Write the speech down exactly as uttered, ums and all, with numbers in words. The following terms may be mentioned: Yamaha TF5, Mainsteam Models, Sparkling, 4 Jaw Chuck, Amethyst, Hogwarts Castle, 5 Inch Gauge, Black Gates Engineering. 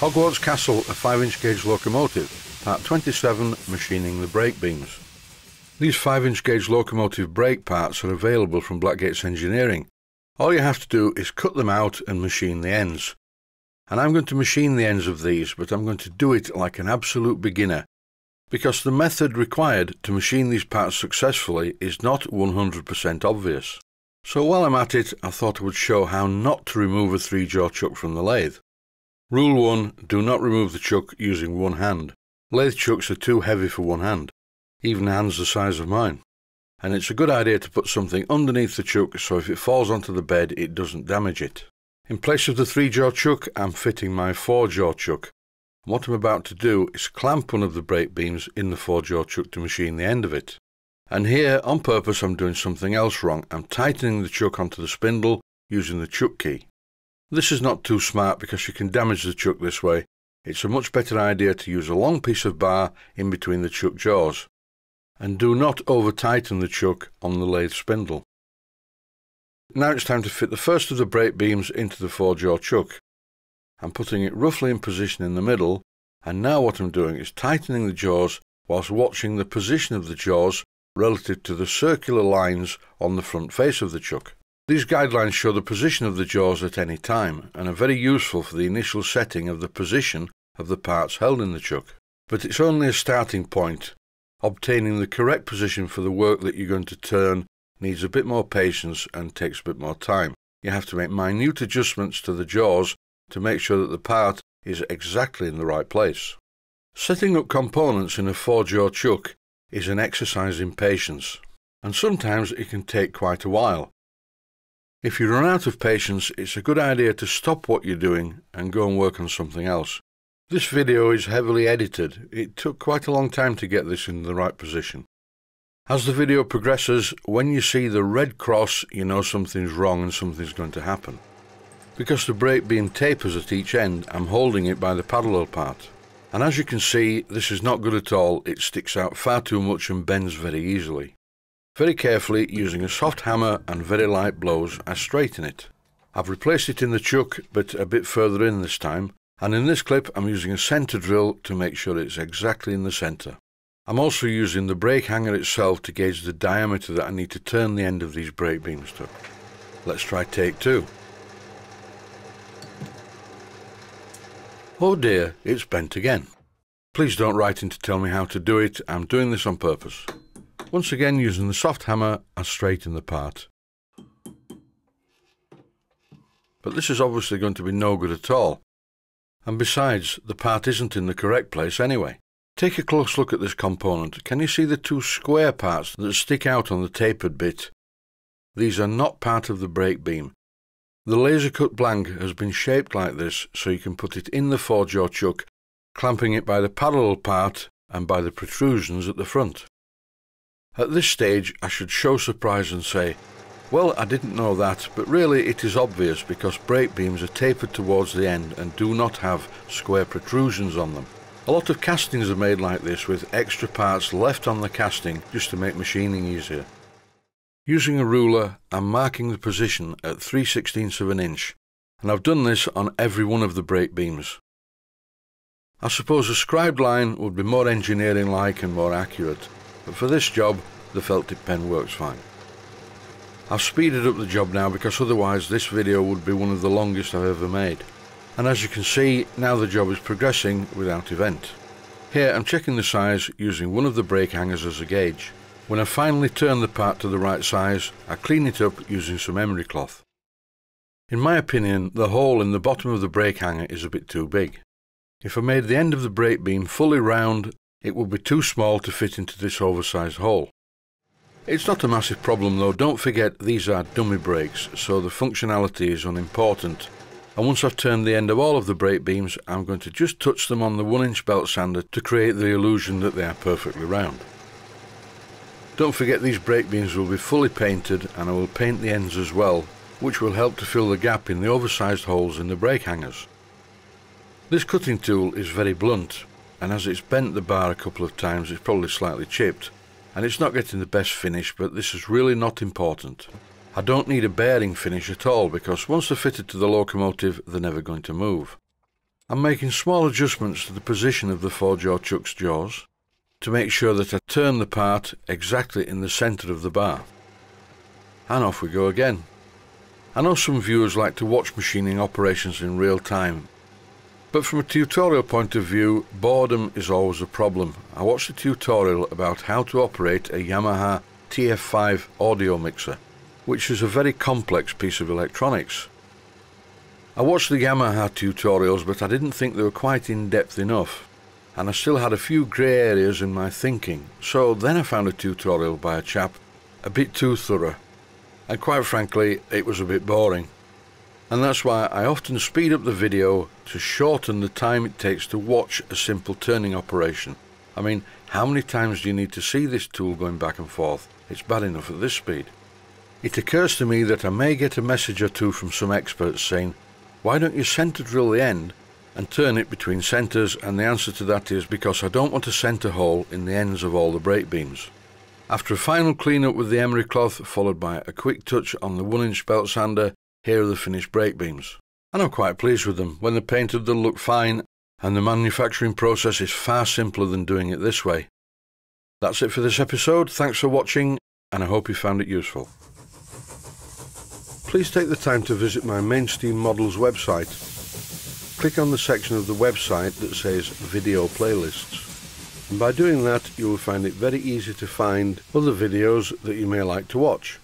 Hogwarts Castle, a five inch gauge locomotive, part twenty-seven, machining the brake beams. These five inch gauge locomotive brake parts are available from Black Gates Engineering. All you have to do is cut them out and machine the ends. And I'm going to machine the ends of these, but I'm going to do it like an absolute beginner, because the method required to machine these parts successfully is not one hundred percent obvious. So while I'm at it, I thought I would show how not to remove a three-jaw chuck from the lathe. Rule one. Do not remove the chuck using one hand. Lathe chucks are too heavy for one hand, even hands the size of mine. And it's a good idea to put something underneath the chuck so if it falls onto the bed it doesn't damage it. In place of the three-jaw chuck, I'm fitting my four-jaw chuck. And what I'm about to do is clamp one of the brake beams in the four-jaw chuck to machine the end of it. And here, on purpose, I'm doing something else wrong. I'm tightening the chuck onto the spindle using the chuck key. This is not too smart because you can damage the chuck this way. It's a much better idea to use a long piece of bar in between the chuck jaws. And do not over tighten the chuck on the lathe spindle. Now it's time to fit the first of the brake beams into the four-jaw chuck. I'm putting it roughly in position in the middle, and now what I'm doing is tightening the jaws whilst watching the position of the jaws relative to the circular lines on the front face of the chuck. These guidelines show the position of the jaws at any time and are very useful for the initial setting of the position of the parts held in the chuck. But it's only a starting point. Obtaining the correct position for the work that you're going to turn needs a bit more patience and takes a bit more time. You have to make minute adjustments to the jaws to make sure that the part is exactly in the right place. Setting up components in a four-jaw chuck is an exercise in patience, and sometimes it can take quite a while. If you run out of patience, it's a good idea to stop what you're doing and go and work on something else. This video is heavily edited. It took quite a long time to get this in the right position. As the video progresses, when you see the red cross, you know something's wrong and something's going to happen. Because the brake beam tapers at each end, I'm holding it by the parallel part. And as you can see, this is not good at all. It sticks out far too much and bends very easily. Very carefully, using a soft hammer and very light blows, I straighten it. I've replaced it in the chuck, but a bit further in this time. And in this clip, I'm using a centre drill to make sure it's exactly in the centre. I'm also using the brake hanger itself to gauge the diameter that I need to turn the end of these brake beams to. Let's try take two. Oh dear, it's bent again. Please don't write in to tell me how to do it, I'm doing this on purpose. Once again, using the soft hammer, I straighten the part. But this is obviously going to be no good at all. And besides, the part isn't in the correct place anyway. Take a close look at this component. Can you see the two square parts that stick out on the tapered bit? These are not part of the brake beam. The laser cut blank has been shaped like this so you can put it in the four-jaw chuck, clamping it by the parallel part and by the protrusions at the front. At this stage I should show surprise and say, well, I didn't know that, but really it is obvious because brake beams are tapered towards the end and do not have square protrusions on them. A lot of castings are made like this with extra parts left on the casting just to make machining easier. Using a ruler, I'm marking the position at three sixteenths of an inch, and I've done this on every one of the brake beams. I suppose a scribed line would be more engineering-like and more accurate, but for this job, the felt tip pen works fine. I've speeded up the job now because otherwise this video would be one of the longest I've ever made. And as you can see, now the job is progressing without event. Here I'm checking the size using one of the brake hangers as a gauge. When I finally turn the part to the right size, I clean it up using some emery cloth. In my opinion, the hole in the bottom of the brake hanger is a bit too big. If I made the end of the brake beam fully round, it would be too small to fit into this oversized hole. It's not a massive problem though. Don't forget these are dummy brakes, so the functionality is unimportant. And once I've turned the end of all of the brake beams, I'm going to just touch them on the one inch belt sander to create the illusion that they are perfectly round. Don't forget these brake beams will be fully painted, and I will paint the ends as well, which will help to fill the gap in the oversized holes in the brake hangers. This cutting tool is very blunt, and as it's bent the bar a couple of times it's probably slightly chipped, and it's not getting the best finish, but this is really not important. I don't need a bearing finish at all because once they're fitted to the locomotive, they're never going to move. I'm making small adjustments to the position of the forge or chuck's jaws to make sure that I turn the part exactly in the centre of the bar. And off we go again. I know some viewers like to watch machining operations in real time, but from a tutorial point of view, boredom is always a problem. I watched a tutorial about how to operate a Yamaha T F five audio mixer, which is a very complex piece of electronics. I watched the Yamaha tutorials, but I didn't think they were quite in-depth enough, and I still had a few grey areas in my thinking, so then I found a tutorial by a chap a bit too thorough. And quite frankly, it was a bit boring. And that's why I often speed up the video to shorten the time it takes to watch a simple turning operation. I mean, how many times do you need to see this tool going back and forth? It's bad enough at this speed. It occurs to me that I may get a message or two from some experts saying, why don't you centre drill the end and turn it between centres? And the answer to that is because I don't want a centre hole in the ends of all the brake beams. After a final clean-up with the emery cloth, followed by a quick touch on the one inch belt sander, here are the finished brake beams. And I'm quite pleased with them. When they're painted, they'll look fine, and the manufacturing process is far simpler than doing it this way. That's it for this episode. Thanks for watching, and I hope you found it useful. Please take the time to visit my Mainsteam Models website. Click on the section of the website that says Video Playlists. And by doing that, you will find it very easy to find other videos that you may like to watch.